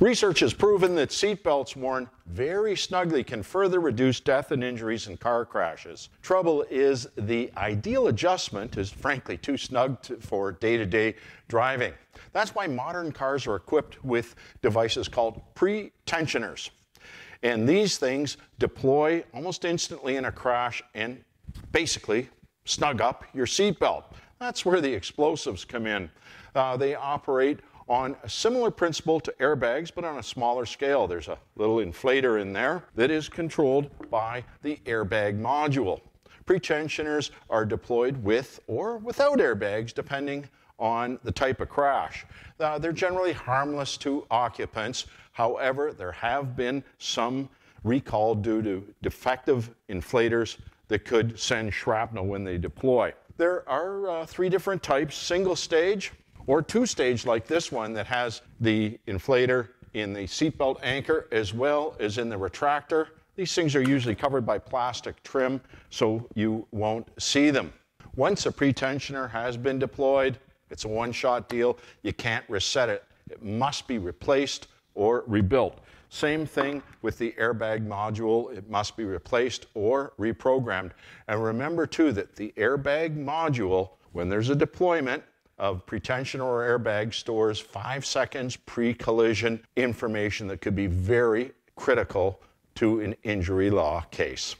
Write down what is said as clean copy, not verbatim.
Research has proven that seatbelts worn very snugly can further reduce death and injuries in car crashes. Trouble is, the ideal adjustment is frankly too snug for day-to-day driving. That's why modern cars are equipped with devices called pretensioners. And these things deploy almost instantly in a crash and basically snug up your seatbelt. That's where the explosives come in. They operate on a similar principle to airbags, but on a smaller scale. There's a little inflator in there that is controlled by the airbag module. Pretensioners are deployed with or without airbags, depending on the type of crash. They're generally harmless to occupants. However, there have been some recall due to defective inflators that could send shrapnel when they deploy. There are three different types: single stage, or two-stage like this one that has the inflator in the seatbelt anchor as well as in the retractor. These things are usually covered by plastic trim, so you won't see them. Once a pretensioner has been deployed, it's a one-shot deal. You can't reset it. It must be replaced or rebuilt. Same thing with the airbag module. It must be replaced or reprogrammed. And remember, too, that the airbag module, when there's a deployment of pretensioner or airbag, stores 5 seconds pre-collision information that could be very critical to an injury law case.